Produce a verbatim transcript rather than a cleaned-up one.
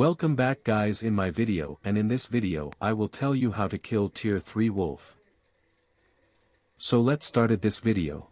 Welcome back guys. In my video and in this video I will tell you how to kill tier three wolf. So let's start at this video.